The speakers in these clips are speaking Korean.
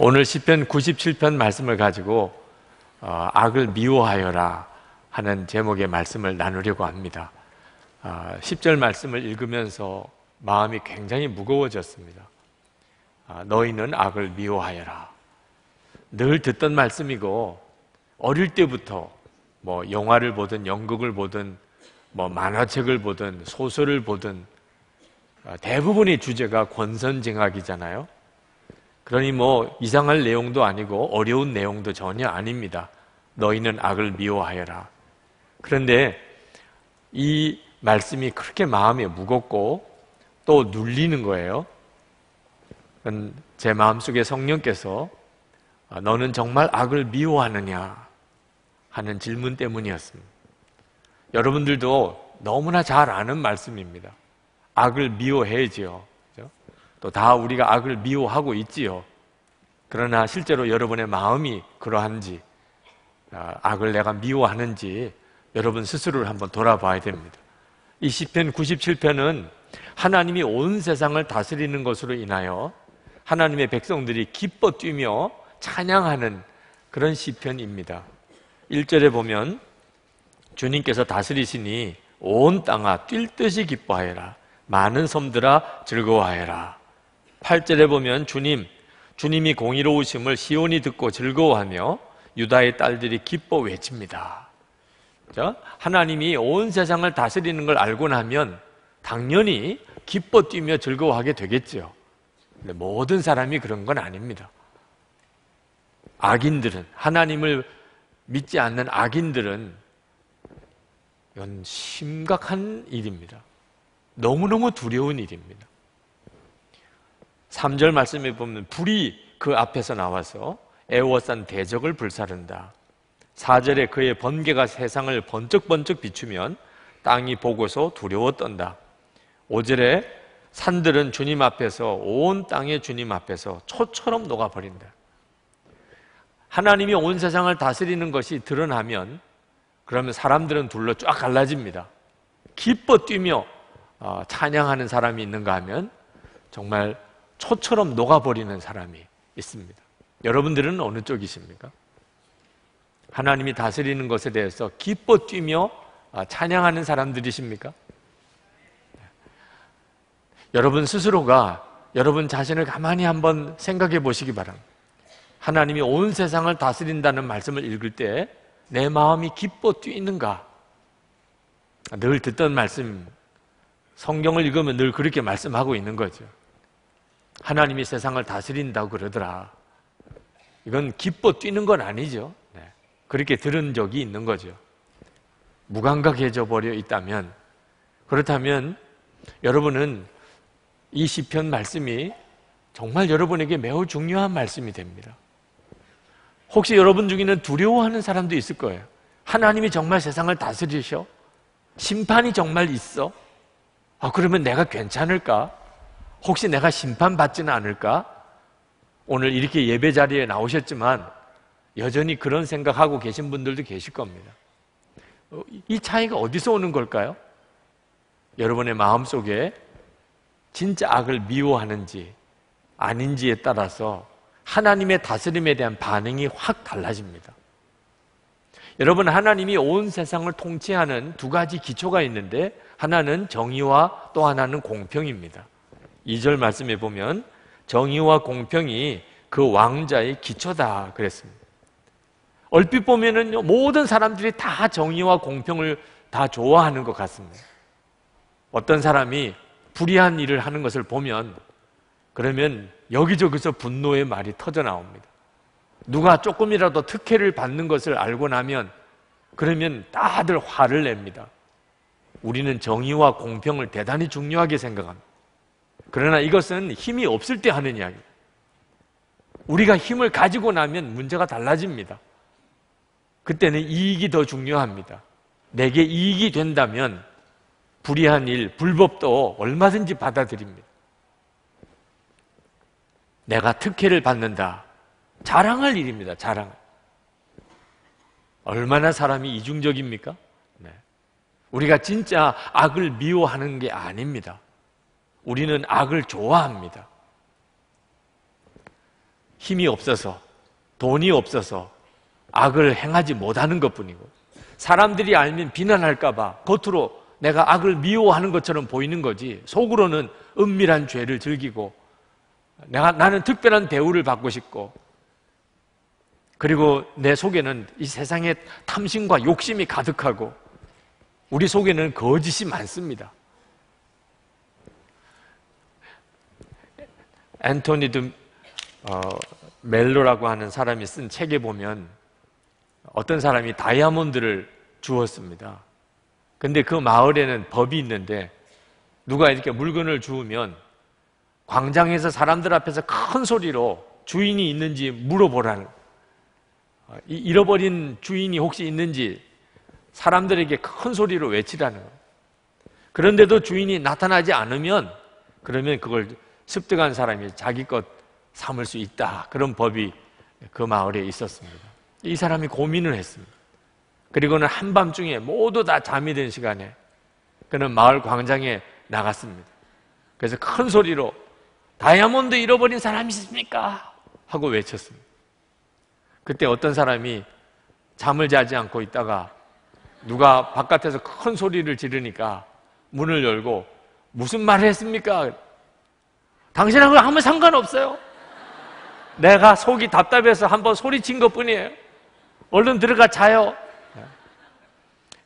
오늘 시편 97편 말씀을 가지고 악을 미워하여라 하는 제목의 말씀을 나누려고 합니다. 10절 말씀을 읽으면서 마음이 굉장히 무거워졌습니다. 너희는 악을 미워하여라. 늘 듣던 말씀이고, 어릴 때부터 뭐 영화를 보든 연극을 보든 뭐 만화책을 보든 소설을 보든 대부분의 주제가 권선징악이잖아요. 그러니 뭐 이상할 내용도 아니고 어려운 내용도 전혀 아닙니다. 너희는 악을 미워하여라. 그런데 이 말씀이 그렇게 마음에 무겁고 또 눌리는 거예요. 제 마음속에 성령께서 너는 정말 악을 미워하느냐 하는 질문 때문이었습니다. 여러분들도 너무나 잘 아는 말씀입니다. 악을 미워해야지요. 또 다 우리가 악을 미워하고 있지요. 그러나 실제로 여러분의 마음이 그러한지, 악을 내가 미워하는지 여러분 스스로를 한번 돌아봐야 됩니다. 이 시편 97편은 하나님이 온 세상을 다스리는 것으로 인하여 하나님의 백성들이 기뻐 뛰며 찬양하는 그런 시편입니다. 1절에 보면 주님께서 다스리시니 온 땅아 뛸 듯이 기뻐하여라. 많은 섬들아 즐거워하여라. 8절에 보면 주님이 공의로우심을 시온이 듣고 즐거워하며 유다의 딸들이 기뻐 외칩니다. 하나님이 온 세상을 다스리는 걸 알고 나면 당연히 기뻐 뛰며 즐거워하게 되겠죠. 근데 모든 사람이 그런 건 아닙니다. 악인들은, 하나님을 믿지 않는 악인들은 이건 심각한 일입니다. 너무너무 두려운 일입니다. 3절 말씀에 보면 불이 그 앞에서 나와서 애워싼 대적을 불사른다. 4절에 그의 번개가 세상을 번쩍번쩍 비추면 땅이 보고서 두려워 떤다. 5절에 산들은 주님 앞에서, 온 땅의 주님 앞에서 초처럼 녹아버린다. 하나님이 온 세상을 다스리는 것이 드러나면 그러면 사람들은 둘로 쫙 갈라집니다. 기뻐 뛰며 찬양하는 사람이 있는가 하면 정말 초처럼 녹아버리는 사람이 있습니다. 여러분들은 어느 쪽이십니까? 하나님이 다스리는 것에 대해서 기뻐 뛰며 찬양하는 사람들이십니까? 여러분 스스로가 여러분 자신을 가만히 한번 생각해 보시기 바랍니다. 하나님이 온 세상을 다스린다는 말씀을 읽을 때 내 마음이 기뻐 뛰는가? 늘 듣던 말씀, 성경을 읽으면 늘 그렇게 말씀하고 있는 거죠. 하나님이 세상을 다스린다고 그러더라. 이건 기뻐 뛰는 건 아니죠. 그렇게 들은 적이 있는 거죠. 무감각해져 버려 있다면, 그렇다면 여러분은 이 시편 말씀이 정말 여러분에게 매우 중요한 말씀이 됩니다. 혹시 여러분 중에는 두려워하는 사람도 있을 거예요. 하나님이 정말 세상을 다스리셔? 심판이 정말 있어? 그러면 내가 괜찮을까? 혹시 내가 심판받지는 않을까? 오늘 이렇게 예배 자리에 나오셨지만 여전히 그런 생각하고 계신 분들도 계실 겁니다. 이 차이가 어디서 오는 걸까요? 여러분의 마음속에 진짜 악을 미워하는지 아닌지에 따라서 하나님의 다스림에 대한 반응이 확 달라집니다. 여러분, 하나님이 온 세상을 통치하는 두 가지 기초가 있는데 하나는 정의와 또 하나는 공평입니다. 2절 말씀에 보면 정의와 공평이 그 왕자의 기초다 그랬습니다. 얼핏 보면은요, 모든 사람들이 다 정의와 공평을 다 좋아하는 것 같습니다. 어떤 사람이 불의한 일을 하는 것을 보면 그러면 여기저기서 분노의 말이 터져 나옵니다. 누가 조금이라도 특혜를 받는 것을 알고 나면 그러면 다들 화를 냅니다. 우리는 정의와 공평을 대단히 중요하게 생각합니다. 그러나 이것은 힘이 없을 때 하는 이야기입니다. 우리가 힘을 가지고 나면 문제가 달라집니다. 그때는 이익이 더 중요합니다. 내게 이익이 된다면 불의한 일, 불법도 얼마든지 받아들입니다. 내가 특혜를 받는다. 자랑할 일입니다. 자랑. 얼마나 사람이 이중적입니까? 우리가 진짜 악을 미워하는 게 아닙니다. 우리는 악을 좋아합니다. 힘이 없어서, 돈이 없어서 악을 행하지 못하는 것뿐이고, 사람들이 알면 비난할까 봐 겉으로 내가 악을 미워하는 것처럼 보이는 거지 속으로는 은밀한 죄를 즐기고, 나는 특별한 대우를 받고 싶고, 그리고 내 속에는 이 세상의 탐심과 욕심이 가득하고, 우리 속에는 거짓이 많습니다. 앤토니드 멜로라고 하는 사람이 쓴 책에 보면 어떤 사람이 다이아몬드를 주었습니다. 근데 그 마을에는 법이 있는데 누가 이렇게 물건을 주우면 광장에서 사람들 앞에서 큰 소리로 주인이 있는지 물어보라는, 잃어버린 주인이 혹시 있는지 사람들에게 큰 소리로 외치라는 거예요. 그런데도 주인이 나타나지 않으면, 그러면 그걸 습득한 사람이 자기 것 삼을 수 있다, 그런 법이 그 마을에 있었습니다. 이 사람이 고민을 했습니다. 그리고는 한밤중에 모두 다 잠이 든 시간에 그는 마을 광장에 나갔습니다. 그래서 큰 소리로 다이아몬드 잃어버린 사람이 있습니까? 하고 외쳤습니다. 그때 어떤 사람이 잠을 자지 않고 있다가 누가 바깥에서 큰 소리를 지르니까 문을 열고, 무슨 말을 했습니까? 당신하고 아무 상관없어요. 내가 속이 답답해서 한번 소리친 것뿐이에요. 얼른 들어가 자요.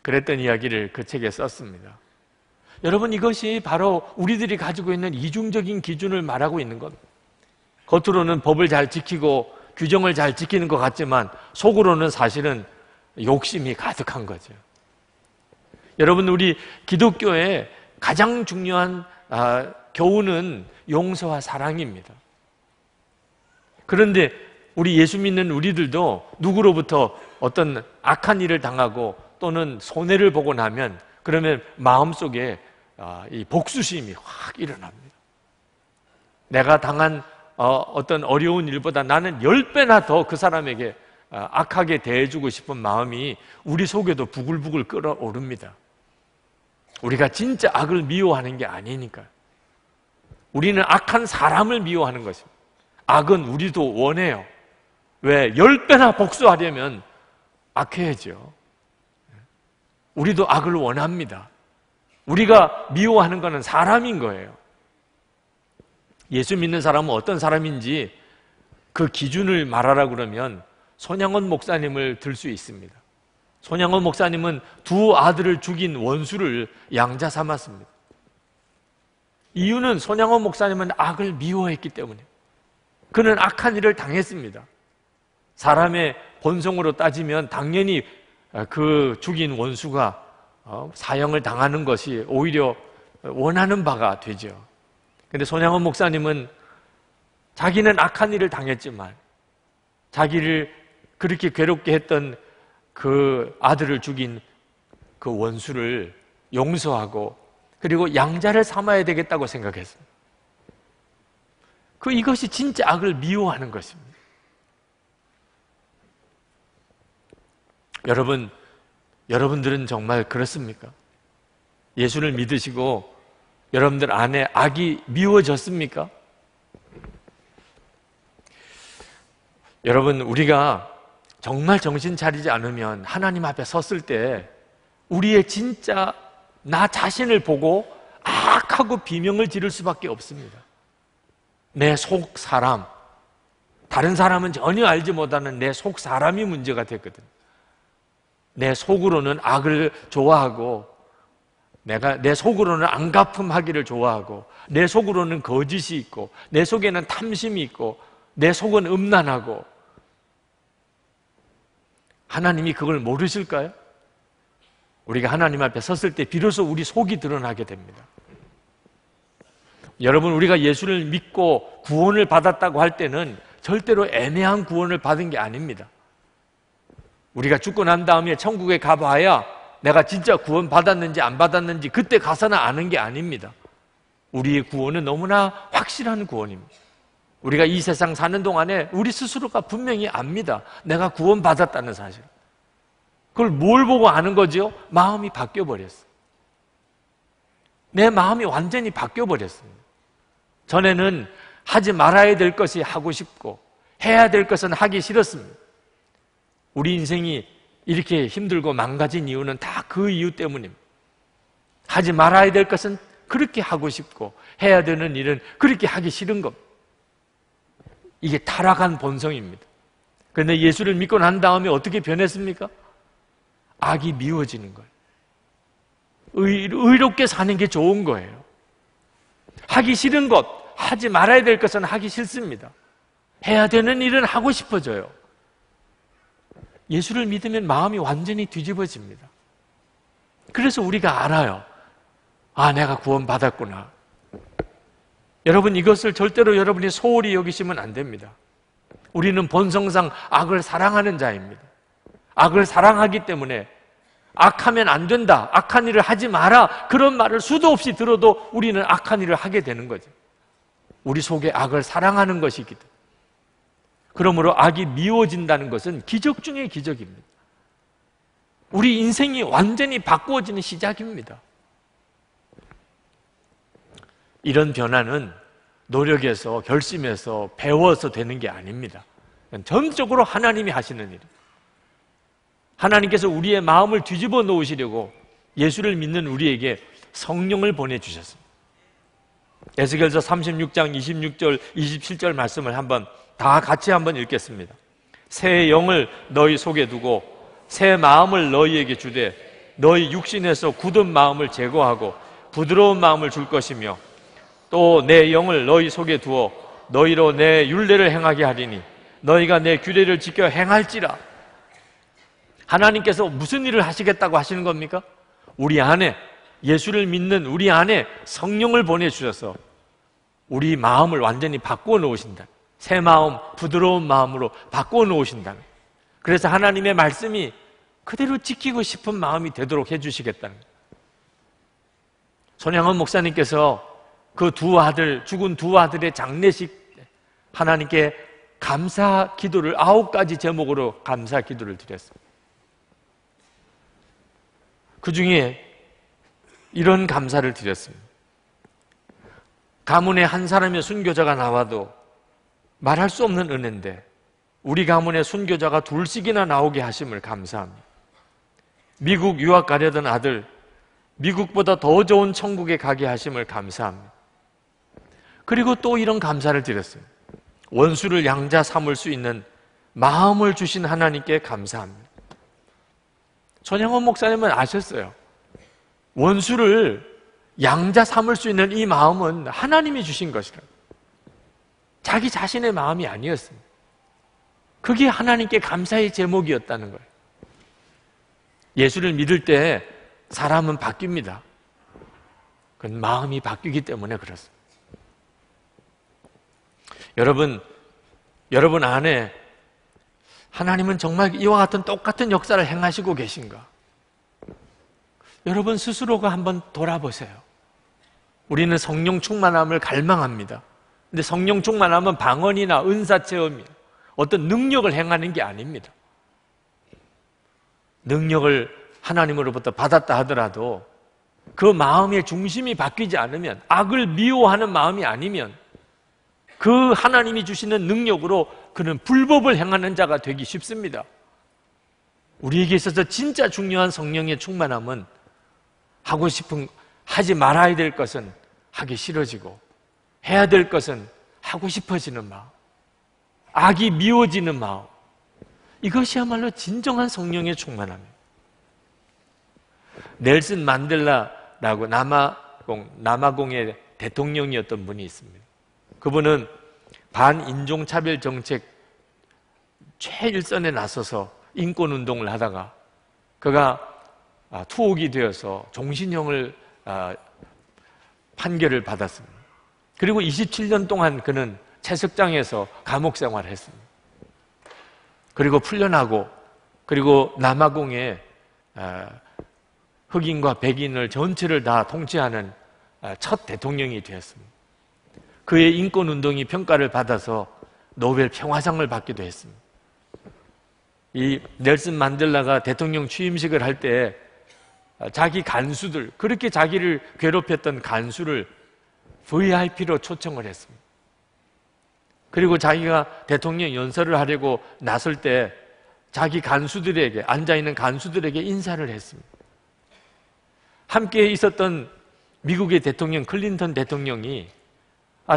그랬던 이야기를 그 책에 썼습니다. 여러분, 이것이 바로 우리들이 가지고 있는 이중적인 기준을 말하고 있는 것. 겉으로는 법을 잘 지키고 규정을 잘 지키는 것 같지만 속으로는 사실은 욕심이 가득한 거죠. 여러분, 우리 기독교의 가장 중요한 교훈은 용서와 사랑입니다. 그런데 우리 예수 믿는 우리들도 누구로부터 어떤 악한 일을 당하고 또는 손해를 보고 나면, 그러면 마음속에 이 복수심이 확 일어납니다. 내가 당한 어떤 어려운 일보다 나는 10배나 더 그 사람에게 악하게 대해주고 싶은 마음이 우리 속에도 부글부글 끓어오릅니다. 우리가 진짜 악을 미워하는 게 아니니까요. 우리는 악한 사람을 미워하는 것입니다. 악은 우리도 원해요. 왜? 10배나 복수하려면 악해야죠. 우리도 악을 원합니다. 우리가 미워하는 것은 사람인 거예요. 예수 믿는 사람은 어떤 사람인지 그 기준을 말하라 그러면 손양원 목사님을 들 수 있습니다. 손양원 목사님은 두 아들을 죽인 원수를 양자 삼았습니다. 이유는 손양원 목사님은 악을 미워했기 때문에, 그는 악한 일을 당했습니다. 사람의 본성으로 따지면 당연히 그 죽인 원수가 사형을 당하는 것이 오히려 원하는 바가 되죠. 그런데 손양원 목사님은 자기는 악한 일을 당했지만 자기를 그렇게 괴롭게 했던 그 아들을 죽인 그 원수를 용서하고, 그리고 양자를 삼아야 되겠다고 생각했습니다. 이것이 진짜 악을 미워하는 것입니다. 여러분, 여러분들은 정말 그렇습니까? 예수를 믿으시고 여러분들 안에 악이 미워졌습니까? 여러분, 우리가 정말 정신 차리지 않으면 하나님 앞에 섰을 때 우리의 진짜 나 자신을 보고 악하고 비명을 지를 수밖에 없습니다. 내 속 사람, 다른 사람은 전혀 알지 못하는 내 속 사람이 문제가 됐거든. 내 속으로는 악을 좋아하고, 내 속으로는 안 갚음하기를 좋아하고, 내 속으로는 거짓이 있고, 내 속에는 탐심이 있고, 내 속은 음란하고. 하나님이 그걸 모르실까요? 우리가 하나님 앞에 섰을 때 비로소 우리 속이 드러나게 됩니다. 여러분, 우리가 예수를 믿고 구원을 받았다고 할 때는 절대로 애매한 구원을 받은 게 아닙니다. 우리가 죽고 난 다음에 천국에 가봐야 내가 진짜 구원 받았는지 안 받았는지 그때 가서나 아는 게 아닙니다. 우리의 구원은 너무나 확실한 구원입니다. 우리가 이 세상 사는 동안에 우리 스스로가 분명히 압니다. 내가 구원 받았다는 사실. 그걸 뭘 보고 아는 거지요? 마음이 바뀌어버렸어요. 내 마음이 완전히 바뀌어버렸습니다. 전에는 하지 말아야 될 것이 하고 싶고, 해야 될 것은 하기 싫었습니다. 우리 인생이 이렇게 힘들고 망가진 이유는 다 그 이유 때문입니다. 하지 말아야 될 것은 그렇게 하고 싶고 해야 되는 일은 그렇게 하기 싫은 겁니다. 이게 타락한 본성입니다. 그런데 예수를 믿고 난 다음에 어떻게 변했습니까? 악이 미워지는 거예요. 의롭게 사는 게 좋은 거예요. 하기 싫은 것, 하지 말아야 될 것은 하기 싫습니다. 해야 되는 일은 하고 싶어져요. 예수를 믿으면 마음이 완전히 뒤집어집니다. 그래서 우리가 알아요. 아, 내가 구원받았구나. 여러분, 이것을 절대로 여러분이 소홀히 여기시면 안 됩니다. 우리는 본성상 악을 사랑하는 자입니다. 악을 사랑하기 때문에 악하면 안 된다, 악한 일을 하지 마라, 그런 말을 수도 없이 들어도 우리는 악한 일을 하게 되는 거죠. 우리 속에 악을 사랑하는 것이기 때문에. 그러므로 악이 미워진다는 것은 기적 중의 기적입니다. 우리 인생이 완전히 바꾸어지는 시작입니다. 이런 변화는 노력해서, 결심해서, 배워서 되는 게 아닙니다. 전적으로 하나님이 하시는 일입니다. 하나님께서 우리의 마음을 뒤집어 놓으시려고 예수를 믿는 우리에게 성령을 보내주셨습니다. 에스겔서 36장 26절, 27절 말씀을 다 같이 한번 읽겠습니다. 새 영을 너희 속에 두고 새 마음을 너희에게 주되 너희 육신에서 굳은 마음을 제거하고 부드러운 마음을 줄 것이며 또 내 영을 너희 속에 두어 너희로 내 율례를 행하게 하리니 너희가 내 규례를 지켜 행할지라. 하나님께서 무슨 일을 하시겠다고 하시는 겁니까? 우리 안에, 예수를 믿는 우리 안에 성령을 보내주셔서 우리 마음을 완전히 바꾸어 놓으신다. 새 마음, 부드러운 마음으로 바꾸어 놓으신다면, 그래서 하나님의 말씀이 그대로 지키고 싶은 마음이 되도록 해주시겠다는 거예요. 손양원 목사님께서 그 죽은 두 아들의 장례식 때 하나님께 감사 기도를 9가지 제목으로 감사 기도를 드렸습니다. 그 중에 이런 감사를 드렸습니다. 가문에 한 사람의 순교자가 나와도 말할 수 없는 은혜인데 우리 가문의 순교자가 둘씩이나 나오게 하심을 감사합니다. 미국 유학 가려던 아들, 미국보다 더 좋은 천국에 가게 하심을 감사합니다. 그리고 또 이런 감사를 드렸어요. 원수를 양자 삼을 수 있는 마음을 주신 하나님께 감사합니다. 전영원 목사님은 아셨어요. 원수를 양자 삼을 수 있는 이 마음은 하나님이 주신 것이라고. 자기 자신의 마음이 아니었습니다. 그게 하나님께 감사의 제목이었다는 거예요. 예수를 믿을 때 사람은 바뀝니다. 그건 마음이 바뀌기 때문에 그렇습니다. 여러분 안에 하나님은 정말 이와 같은 똑같은 역사를 행하시고 계신가? 여러분 스스로가 한번 돌아보세요. 우리는 성령 충만함을 갈망합니다. 근데 성령 충만하면 방언이나 은사 체험이 어떤 능력을 행하는 게 아닙니다. 능력을 하나님으로부터 받았다 하더라도 그 마음의 중심이 바뀌지 않으면, 악을 미워하는 마음이 아니면 그 하나님이 주시는 능력으로 그는 불법을 행하는 자가 되기 쉽습니다. 우리에게 있어서 진짜 중요한 성령의 충만함은 하지 말아야 될 것은 하기 싫어지고 해야 될 것은 하고 싶어지는 마음, 악이 미워지는 마음, 이것이야말로 진정한 성령의 충만함입니다. 넬슨 만델라라고 남아공의 대통령이었던 분이 있습니다. 그분은 반인종차별 정책 최일선에 나서서 인권운동을 하다가 그가 투옥이 되어서 종신형을 판결을 받았습니다. 그리고 27년 동안 그는 채석장에서 감옥 생활을 했습니다. 그리고 풀려나고, 그리고 남아공에 흑인과 백인을 전체를 다 통치하는 첫 대통령이 되었습니다. 그의 인권운동이 평가를 받아서 노벨 평화상을 받기도 했습니다. 이 넬슨 만델라가 대통령 취임식을 할 때 자기 간수들, 그렇게 자기를 괴롭혔던 간수를 VIP로 초청을 했습니다. 그리고 자기가 대통령 연설을 하려고 나설 때 자기 간수들에게, 앉아있는 간수들에게 인사를 했습니다. 함께 있었던 미국의 대통령 클린턴 대통령이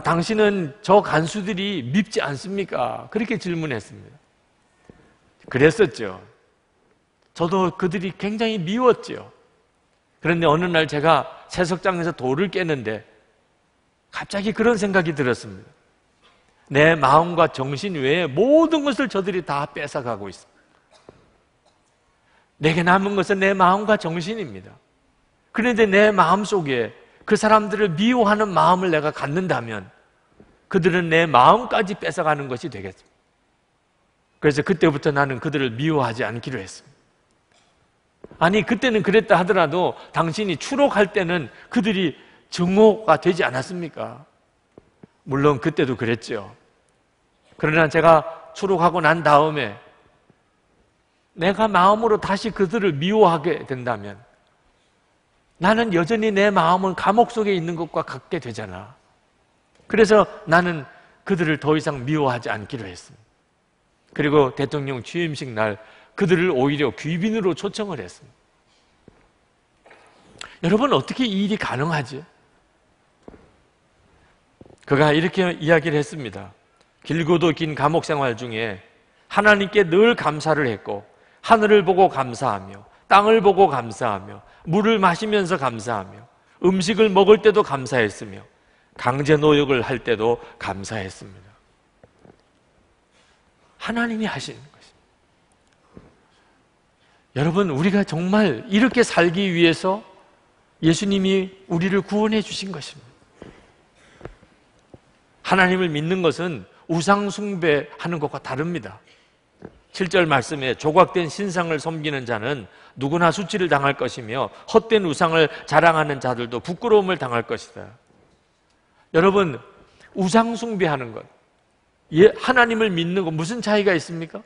당신은 저 간수들이 밉지 않습니까? 그렇게 질문했습니다. 그랬었죠. 저도 그들이 굉장히 미웠죠. 그런데 어느 날 제가 채석장에서 돌을 깨는데 갑자기 그런 생각이 들었습니다. 내 마음과 정신 외에 모든 것을 저들이 다 뺏어가고 있습니다. 내게 남은 것은 내 마음과 정신입니다. 그런데 내 마음 속에 그 사람들을 미워하는 마음을 내가 갖는다면 그들은 내 마음까지 뺏어가는 것이 되겠습니다. 그래서 그때부터 나는 그들을 미워하지 않기로 했습니다. 아니, 그때는 그랬다 하더라도 당신이 추록할 때는 그들이 증오가 되지 않았습니까? 물론 그때도 그랬죠. 그러나 제가 추록하고 난 다음에 내가 마음으로 다시 그들을 미워하게 된다면 나는 여전히 내 마음은 감옥 속에 있는 것과 같게 되잖아. 그래서 나는 그들을 더 이상 미워하지 않기로 했습니다. 그리고 대통령 취임식 날 그들을 오히려 귀빈으로 초청을 했습니다. 여러분, 어떻게 이 일이 가능하지? 그가 이렇게 이야기를 했습니다. 길고도 긴 감옥 생활 중에 하나님께 늘 감사를 했고 하늘을 보고 감사하며 땅을 보고 감사하며 물을 마시면서 감사하며 음식을 먹을 때도 감사했으며 강제 노역을 할 때도 감사했습니다. 하나님이 하시는 것입니다. 여러분, 우리가 정말 이렇게 살기 위해서 예수님이 우리를 구원해 주신 것입니다. 하나님을 믿는 것은 우상 숭배하는 것과 다릅니다. 7절 말씀에 조각된 신상을 섬기는 자는 누구나 수치를 당할 것이며 헛된 우상을 자랑하는 자들도 부끄러움을 당할 것이다. 여러분, 우상 숭배하는 것, 하나님을 믿는 것 무슨 차이가 있습니까?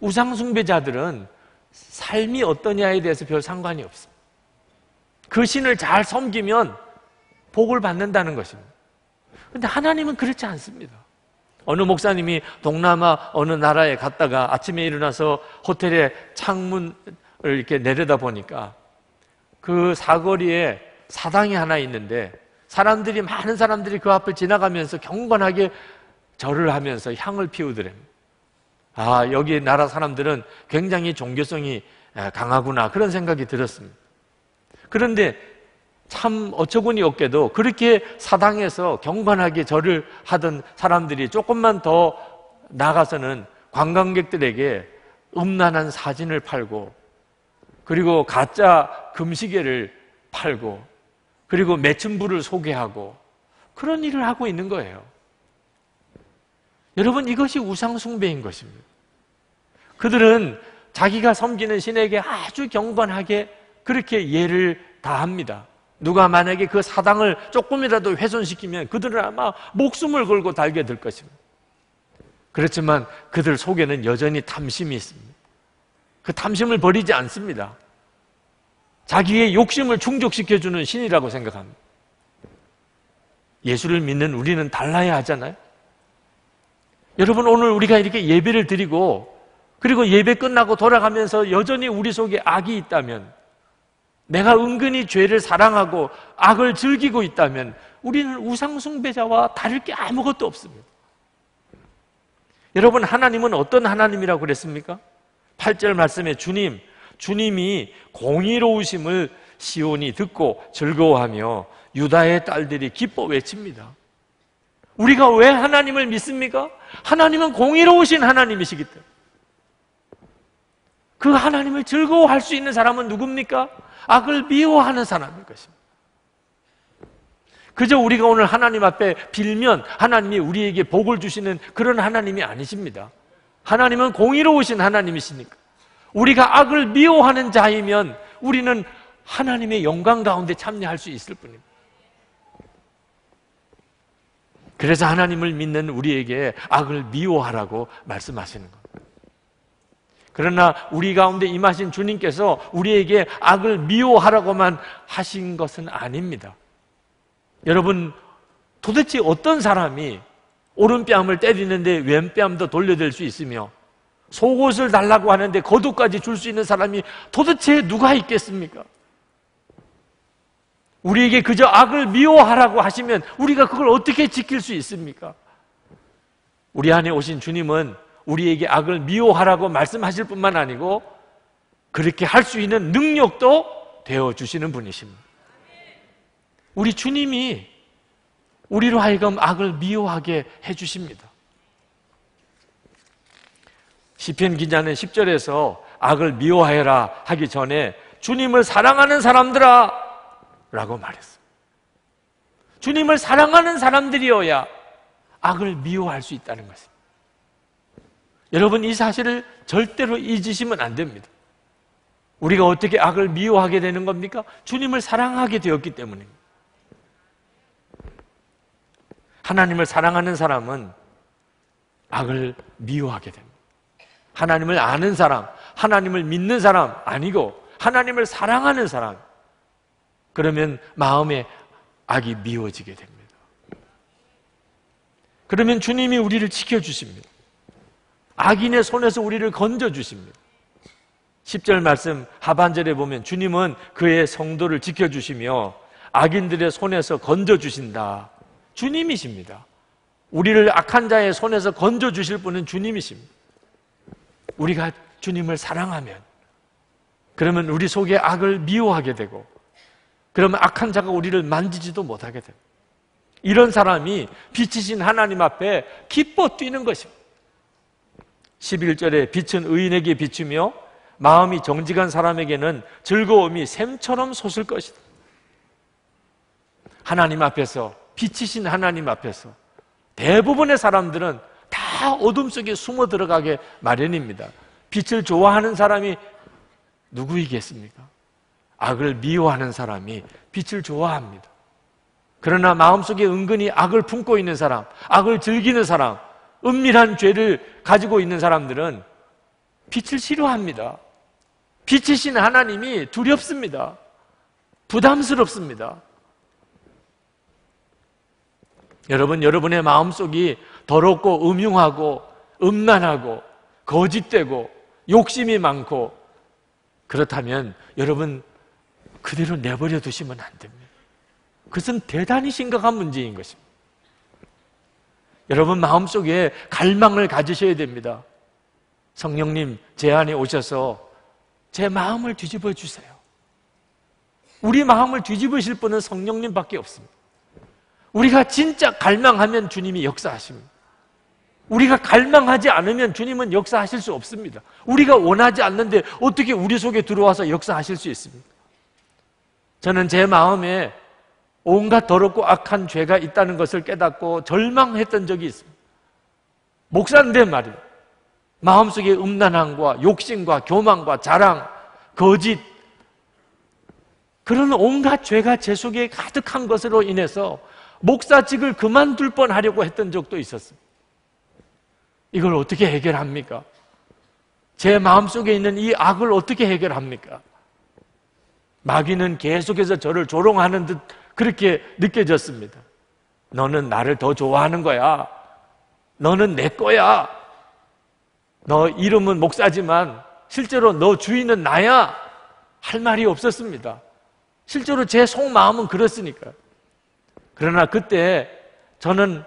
우상 숭배자들은 삶이 어떠냐에 대해서 별 상관이 없습니다. 그 신을 잘 섬기면 복을 받는다는 것입니다. 그런데 하나님은 그렇지 않습니다. 어느 목사님이 동남아 어느 나라에 갔다가 아침에 일어나서 호텔에 창문을 이렇게 내려다 보니까 그 사거리에 사당이 하나 있는데 사람들이, 많은 사람들이 그 앞을 지나가면서 경건하게 절을 하면서 향을 피우더랍니다. 아, 여기 나라 사람들은 굉장히 종교성이 강하구나, 그런 생각이 들었습니다. 그런데 참 어처구니 없게도 그렇게 사당에서 경건하게 절을 하던 사람들이 조금만 더 나가서는 관광객들에게 음란한 사진을 팔고, 그리고 가짜 금시계를 팔고, 그리고 매춘부를 소개하고 그런 일을 하고 있는 거예요. 여러분, 이것이 우상숭배인 것입니다. 그들은 자기가 섬기는 신에게 아주 경건하게 그렇게 예를 다합니다. 누가 만약에 그 사당을 조금이라도 훼손시키면 그들은 아마 목숨을 걸고 달게 될 것입니다. 그렇지만 그들 속에는 여전히 탐심이 있습니다. 그 탐심을 버리지 않습니다. 자기의 욕심을 충족시켜주는 신이라고 생각합니다. 예수를 믿는 우리는 달라야 하잖아요. 여러분, 오늘 우리가 이렇게 예배를 드리고 그리고 예배 끝나고 돌아가면서 여전히 우리 속에 악이 있다면, 내가 은근히 죄를 사랑하고 악을 즐기고 있다면 우리는 우상숭배자와 다를 게 아무것도 없습니다. 여러분, 하나님은 어떤 하나님이라고 그랬습니까? 8절 말씀에 주님이 공의로우심을 시온이 듣고 즐거워하며 유다의 딸들이 기뻐 외칩니다. 우리가 왜 하나님을 믿습니까? 하나님은 공의로우신 하나님이시기 때문에. 그 하나님을 즐거워할 수 있는 사람은 누굽니까? 악을 미워하는 사람인 것입니다. 그저 우리가 오늘 하나님 앞에 빌면 하나님이 우리에게 복을 주시는 그런 하나님이 아니십니다. 하나님은 공의로우신 하나님이시니까 우리가 악을 미워하는 자이면 우리는 하나님의 영광 가운데 참여할 수 있을 뿐입니다. 그래서 하나님을 믿는 우리에게 악을 미워하라고 말씀하시는 겁니다. 그러나 우리 가운데 임하신 주님께서 우리에게 악을 미워하라고만 하신 것은 아닙니다. 여러분, 도대체 어떤 사람이 오른뺨을 때리는데 왼뺨도 돌려댈 수 있으며 속옷을 달라고 하는데 겉옷까지 줄 수 있는 사람이 도대체 누가 있겠습니까? 우리에게 그저 악을 미워하라고 하시면 우리가 그걸 어떻게 지킬 수 있습니까? 우리 안에 오신 주님은 우리에게 악을 미워하라고 말씀하실 뿐만 아니고 그렇게 할 수 있는 능력도 되어주시는 분이십니다. 우리 주님이 우리로 하여금 악을 미워하게 해주십니다. 시편 기자는 10절에서 악을 미워해라 하기 전에 주님을 사랑하는 사람들아 라고 말했어요. 주님을 사랑하는 사람들이어야 악을 미워할 수 있다는 것입니다. 여러분, 이 사실을 절대로 잊으시면 안 됩니다. 우리가 어떻게 악을 미워하게 되는 겁니까? 주님을 사랑하게 되었기 때문입니다. 하나님을 사랑하는 사람은 악을 미워하게 됩니다. 하나님을 아는 사람, 하나님을 믿는 사람 아니고 하나님을 사랑하는 사람, 그러면 마음에 악이 미워지게 됩니다. 그러면 주님이 우리를 지켜주십니다. 악인의 손에서 우리를 건져주십니다. 10절 말씀 하반절에 보면 주님은 그의 성도를 지켜주시며 악인들의 손에서 건져주신다. 주님이십니다. 우리를 악한 자의 손에서 건져주실 분은 주님이십니다. 우리가 주님을 사랑하면 그러면 우리 속에 악을 미워하게 되고 그러면 악한 자가 우리를 만지지도 못하게 됩니다. 이런 사람이 빛이신 하나님 앞에 기뻐 뛰는 것입니다. 11절에 빛은 의인에게 비추며 마음이 정직한 사람에게는 즐거움이 샘처럼 솟을 것이다. 하나님 앞에서, 빛이신 하나님 앞에서 대부분의 사람들은 다 어둠 속에 숨어 들어가게 마련입니다. 빛을 좋아하는 사람이 누구이겠습니까? 악을 미워하는 사람이 빛을 좋아합니다. 그러나 마음속에 은근히 악을 품고 있는 사람, 악을 즐기는 사람, 은밀한 죄를 가지고 있는 사람들은 빛을 싫어합니다. 빛이신 하나님이 두렵습니다. 부담스럽습니다. 여러분, 여러분의 마음속이 더럽고 음흉하고 음란하고 거짓되고 욕심이 많고 그렇다면 여러분 그대로 내버려 두시면 안 됩니다. 그것은 대단히 심각한 문제인 것입니다. 여러분 마음속에 갈망을 가지셔야 됩니다. 성령님, 제 안에 오셔서 제 마음을 뒤집어 주세요. 우리 마음을 뒤집으실 분은 성령님밖에 없습니다. 우리가 진짜 갈망하면 주님이 역사하십니다. 우리가 갈망하지 않으면 주님은 역사하실 수 없습니다. 우리가 원하지 않는데 어떻게 우리 속에 들어와서 역사하실 수 있습니까? 저는 제 마음에 온갖 더럽고 악한 죄가 있다는 것을 깨닫고 절망했던 적이 있습니다. 목사인데 말이에요. 마음속에 음란함과 욕심과 교만과 자랑, 거짓, 그런 온갖 죄가 제 속에 가득한 것으로 인해서 목사직을 그만둘 뻔하려고 했던 적도 있었습니다. 이걸 어떻게 해결합니까? 제 마음속에 있는 이 악을 어떻게 해결합니까? 마귀는 계속해서 저를 조롱하는 듯 그렇게 느껴졌습니다. 너는 나를 더 좋아하는 거야. 너는 내 거야. 너 이름은 목사지만 실제로 너 주인은 나야. 할 말이 없었습니다. 실제로 제 속마음은 그렇으니까요. 그러나 그때 저는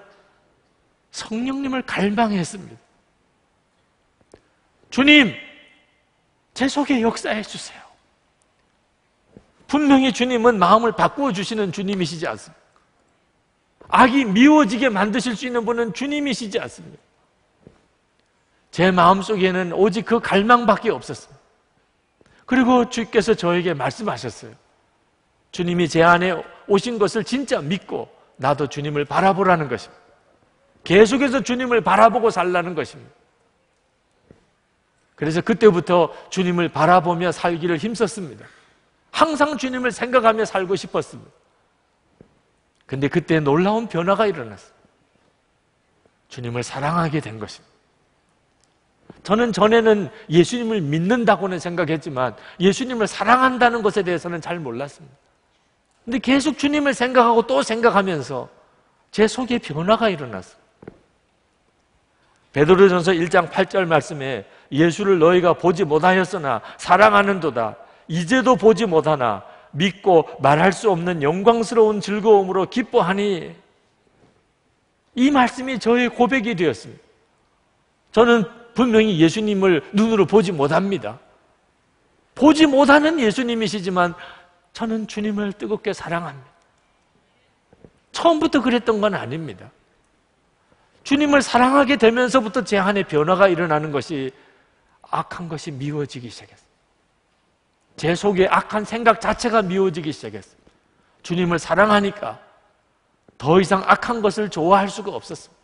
성령님을 갈망했습니다. 주님, 제 속에 역사해 주세요. 분명히 주님은 마음을 바꾸어 주시는 주님이시지 않습니까? 악이 미워지게 만드실 수 있는 분은 주님이시지 않습니까? 제 마음속에는 오직 그 갈망밖에 없었습니다. 그리고 주께서 저에게 말씀하셨어요. 주님이 제 안에 오신 것을 진짜 믿고 나도 주님을 바라보라는 것입니다. 계속해서 주님을 바라보고 살라는 것입니다. 그래서 그때부터 주님을 바라보며 살기를 힘썼습니다. 항상 주님을 생각하며 살고 싶었습니다. 근데 그때 놀라운 변화가 일어났습니다. 주님을 사랑하게 된 것입니다. 저는 전에는 예수님을 믿는다고는 생각했지만 예수님을 사랑한다는 것에 대해서는 잘 몰랐습니다. 근데 계속 주님을 생각하고 또 생각하면서 제 속에 변화가 일어났습니다. 베드로전서 1장 8절 말씀에 예수를 너희가 보지 못하였으나 사랑하는도다. 이제도 보지 못하나 믿고 말할 수 없는 영광스러운 즐거움으로 기뻐하니. 이 말씀이 저의 고백이 되었습니다. 저는 분명히 예수님을 눈으로 보지 못합니다. 보지 못하는 예수님이시지만 저는 주님을 뜨겁게 사랑합니다. 처음부터 그랬던 건 아닙니다. 주님을 사랑하게 되면서부터 제 안에 변화가 일어나는 것이 악한 것이 미워지기 시작했어요. 제 속에 악한 생각 자체가 미워지기 시작했어요. 주님을 사랑하니까 더 이상 악한 것을 좋아할 수가 없었어요.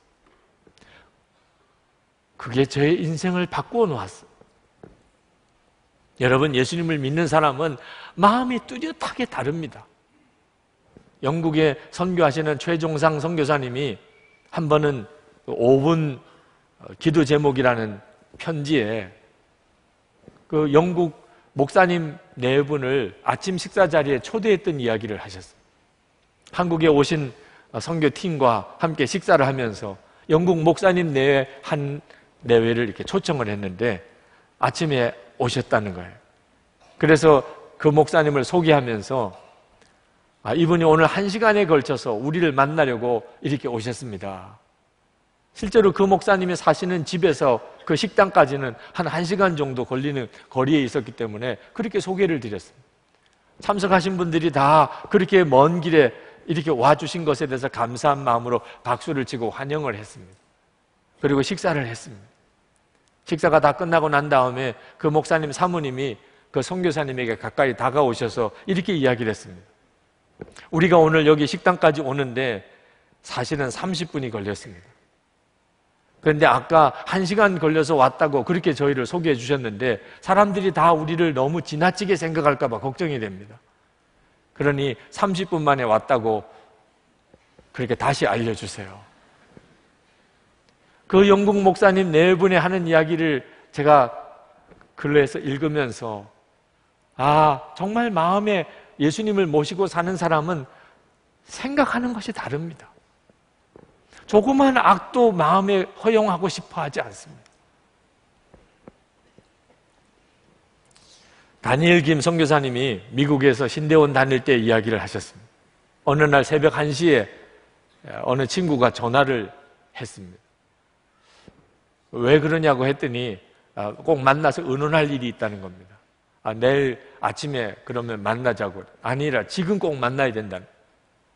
그게 제 인생을 바꾸어 놓았어요. 여러분, 예수님을 믿는 사람은 마음이 뚜렷하게 다릅니다. 영국에 선교하시는 최종상 선교사님이 한 번은 5분 기도 제목이라는 편지에 그 영국 목사님 네 분을 아침 식사 자리에 초대했던 이야기를 하셨어요. 한국에 오신 선교팀과 함께 식사를 하면서 영국 목사님 내외 한 내외를 이렇게 초청을 했는데 아침에 오셨다는 거예요. 그래서 그 목사님을 소개하면서 이분이 오늘 1시간에 걸쳐서 우리를 만나려고 이렇게 오셨습니다. 실제로 그 목사님이 사시는 집에서 그 식당까지는 한 1시간 정도 걸리는 거리에 있었기 때문에 그렇게 소개를 드렸습니다. 참석하신 분들이 다 그렇게 먼 길에 이렇게 와주신 것에 대해서 감사한 마음으로 박수를 치고 환영을 했습니다. 그리고 식사를 했습니다. 식사가 다 끝나고 난 다음에 그 목사님 사모님이 그 선교사님에게 가까이 다가오셔서 이렇게 이야기를 했습니다. 우리가 오늘 여기 식당까지 오는데 사실은 30분이 걸렸습니다. 그런데 아까 1시간 걸려서 왔다고 그렇게 저희를 소개해 주셨는데 사람들이 다 우리를 너무 지나치게 생각할까 봐 걱정이 됩니다. 그러니 30분 만에 왔다고 그렇게 다시 알려주세요. 그 영국 목사님 네 분이 하는 이야기를 제가 글로에서 읽으면서 정말 마음에 예수님을 모시고 사는 사람은 생각하는 것이 다릅니다. 조그만 악도 마음에 허용하고 싶어 하지 않습니다. 다니엘 김 선교사님이 미국에서 신대원 다닐 때 이야기를 하셨습니다. 어느 날 새벽 1시에 어느 친구가 전화를 했습니다. 왜 그러냐고 했더니 꼭 만나서 의논할 일이 있다는 겁니다. 내일 아침에 그러면 만나자고. 아니라 지금 꼭 만나야 된다.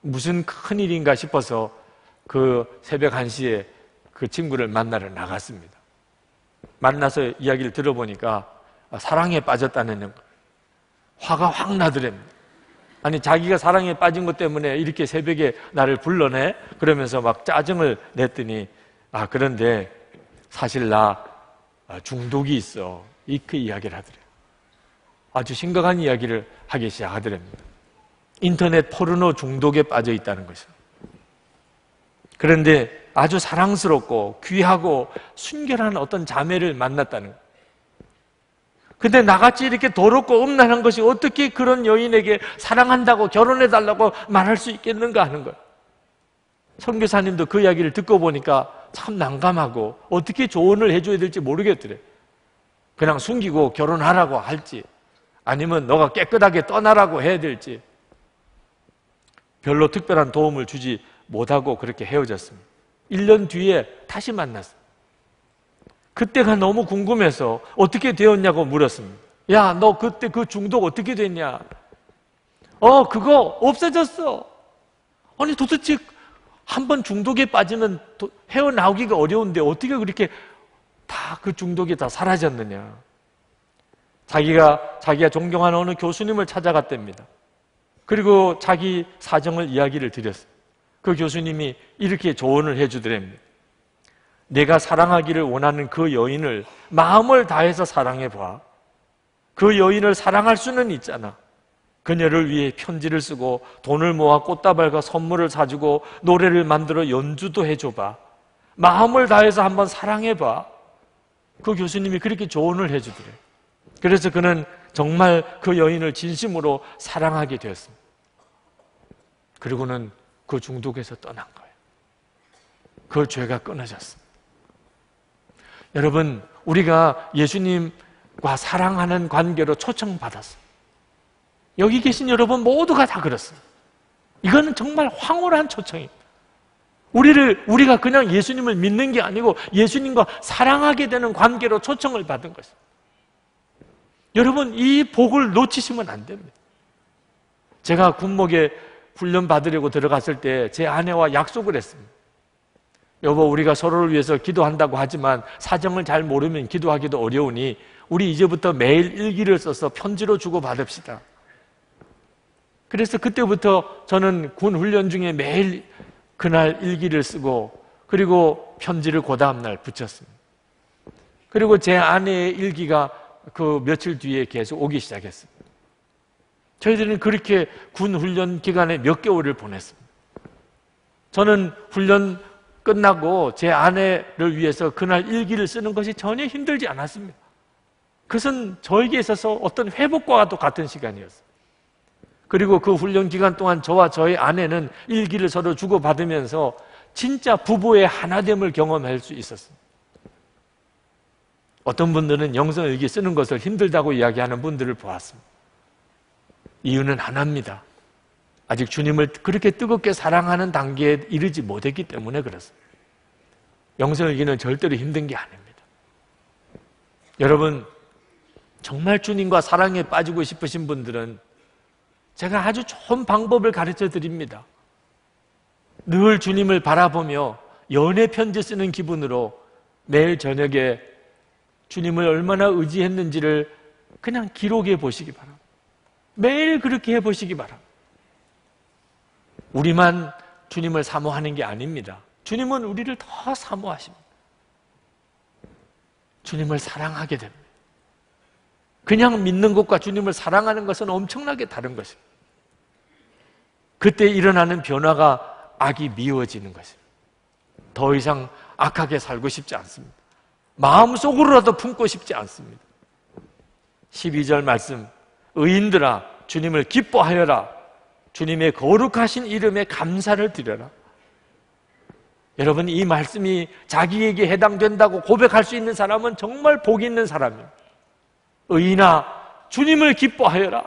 무슨 큰일인가 싶어서 그 새벽 1시에 그 친구를 만나러 나갔습니다. 만나서 이야기를 들어보니까 사랑에 빠졌다는 거예요. 화가 확 나더랍니다. 아니, 자기가 사랑에 빠진 것 때문에 이렇게 새벽에 나를 불러내? 그러면서 막 짜증을 냈더니 그런데 사실 나 중독이 있어. 그 이야기를 하더래요. 아주 심각한 이야기를 하기 시작하더랍니다. 인터넷 포르노 중독에 빠져 있다는 것이죠. 그런데 아주 사랑스럽고 귀하고 순결한 어떤 자매를 만났다는 거예요. 근데 나같이 이렇게 더럽고 음란한 것이 어떻게 그런 여인에게 사랑한다고 결혼해달라고 말할 수 있겠는가 하는 거예요. 선교사님도 그 이야기를 듣고 보니까 참 난감하고 어떻게 조언을 해줘야 될지 모르겠더래. 그냥 숨기고 결혼하라고 할지 아니면 너가 깨끗하게 떠나라고 해야 될지 별로 특별한 도움을 주지 못하고 그렇게 헤어졌습니다. 1년 뒤에 다시 만났어요. 그때가 너무 궁금해서 어떻게 되었냐고 물었습니다. 야, 너 그때 그 중독 어떻게 됐냐? 그거 없어졌어. 아니, 도대체 한번 중독에 빠지면 헤어나오기가 어려운데 어떻게 그렇게 다 그 중독이 다 사라졌느냐? 자기가 존경하는 어느 교수님을 찾아갔답니다. 그리고 자기 사정을 이야기를 드렸어요. 그 교수님이 이렇게 조언을 해주더랍니다. 내가 사랑하기를 원하는 그 여인을 마음을 다해서 사랑해봐. 그 여인을 사랑할 수는 있잖아. 그녀를 위해 편지를 쓰고 돈을 모아 꽃다발과 선물을 사주고 노래를 만들어 연주도 해줘봐. 마음을 다해서 한번 사랑해봐. 그 교수님이 그렇게 조언을 해주더래요. 그래서 그는 정말 그 여인을 진심으로 사랑하게 되었습니다. 그리고는 그 중독에서 떠난 거예요. 그 죄가 끊어졌습니다. 여러분, 우리가 예수님과 사랑하는 관계로 초청받았어요. 여기 계신 여러분 모두가 다 그렇습니다. 이거는 정말 황홀한 초청입니다. 우리가 그냥 예수님을 믿는 게 아니고 예수님과 사랑하게 되는 관계로 초청을 받은 것입니다. 여러분, 이 복을 놓치시면 안 됩니다. 제가 군목에 훈련 받으려고 들어갔을 때 제 아내와 약속을 했습니다. 여보, 우리가 서로를 위해서 기도한다고 하지만 사정을 잘 모르면 기도하기도 어려우니 우리 이제부터 매일 일기를 써서 편지로 주고받읍시다. 그래서 그때부터 저는 군 훈련 중에 매일 그날 일기를 쓰고, 그리고 편지를 그 다음날 붙였습니다. 그리고 제 아내의 일기가 그 며칠 뒤에 계속 오기 시작했습니다. 저희들은 그렇게 군 훈련 기간에 몇 개월을 보냈습니다. 저는 훈련 끝나고 제 아내를 위해서 그날 일기를 쓰는 것이 전혀 힘들지 않았습니다. 그것은 저에게 있어서 어떤 회복과도 같은 시간이었습니다. 그리고 그 훈련 기간 동안 저와 저의 아내는 일기를 서로 주고받으면서 진짜 부부의 하나됨을 경험할 수 있었습니다. 어떤 분들은 영성일기 쓰는 것을 힘들다고 이야기하는 분들을 보았습니다. 이유는 하나입니다. 아직 주님을 그렇게 뜨겁게 사랑하는 단계에 이르지 못했기 때문에 그렇습니다. 영성일기는 절대로 힘든 게 아닙니다. 여러분, 정말 주님과 사랑에 빠지고 싶으신 분들은 제가 아주 좋은 방법을 가르쳐 드립니다. 늘 주님을 바라보며 연애 편지 쓰는 기분으로 매일 저녁에 주님을 얼마나 의지했는지를 그냥 기록해 보시기 바랍니다. 매일 그렇게 해보시기 바랍니다. 우리만 주님을 사모하는 게 아닙니다. 주님은 우리를 더 사모하십니다. 주님을 사랑하게 됩니다. 그냥 믿는 것과 주님을 사랑하는 것은 엄청나게 다른 것입니다. 그때 일어나는 변화가 악이 미워지는 것입니다. 더 이상 악하게 살고 싶지 않습니다. 마음속으로라도 품고 싶지 않습니다. 12절 말씀, 의인들아 주님을 기뻐하여라. 주님의 거룩하신 이름에 감사를 드려라. 여러분, 이 말씀이 자기에게 해당된다고 고백할 수 있는 사람은 정말 복이 있는 사람입니다. 의인아 주님을 기뻐하여라.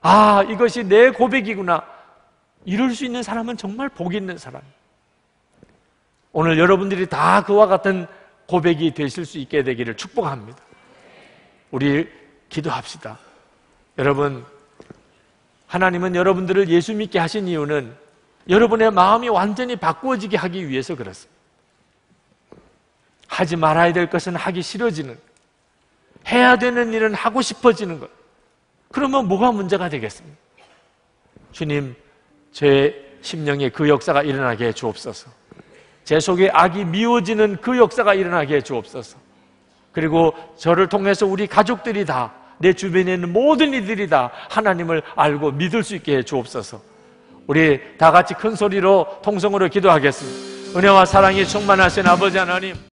아, 이것이 내 고백이구나. 이럴 수 있는 사람은 정말 복이 있는 사람입니다. 오늘 여러분들이 다 그와 같은 고백이 되실 수 있게 되기를 축복합니다. 우리 기도합시다. 여러분, 하나님은 여러분들을 예수 믿게 하신 이유는 여러분의 마음이 완전히 바꾸어지게 하기 위해서 그렇습니다. 하지 말아야 될 것은 하기 싫어지는, 해야 되는 일은 하고 싶어지는 것. 그러면 뭐가 문제가 되겠습니까? 주님, 제 심령에 그 역사가 일어나게 해 주옵소서. 제 속에 악이 미워지는 그 역사가 일어나게 해 주옵소서. 그리고 저를 통해서 우리 가족들이 다, 내 주변에 있는 모든 이들이 다 하나님을 알고 믿을 수 있게 해 주옵소서. 우리 다 같이 큰 소리로 통성으로 기도하겠습니다. 은혜와 사랑이 충만하신 아버지 하나님,